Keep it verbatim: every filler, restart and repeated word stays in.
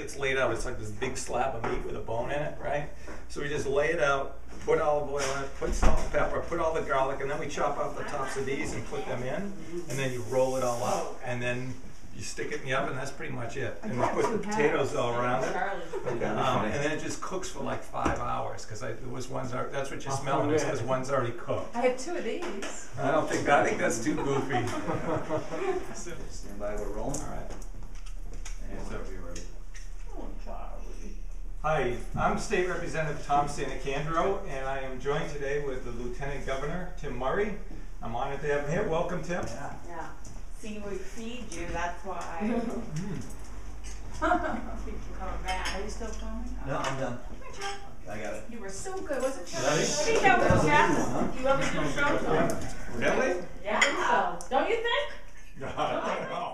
gets laid out, it's like this big slab of meat with a bone in it, right? So we just lay it out, put olive oil in it, put salt and pepper, put all the garlic, and then we chop off the tops of these and put them in, and then you roll it all up, and then you stick it in the oven. That's pretty much it. And we put the potatoes all around it, um, and then it just cooks for like five hours because there was ones. Are, that's what you're smelling is because one's already cooked. I had two of these. I don't think I think that's too goofy. Stand by, we're rolling. All right. Hi, I'm State Representative Tom Sannicandro, and I am joined today with the Lieutenant Governor, Tim Murray. I'm honored to have him here. Welcome, Tim. Yeah. Yeah. See, we feed you, that's why. Keep coming back. Are you still filming? No, I'm done. I got it. You were so good, wasn't you? I think that was Jeff. You ever do a show? Really? Yeah. Don't you think? I don't know.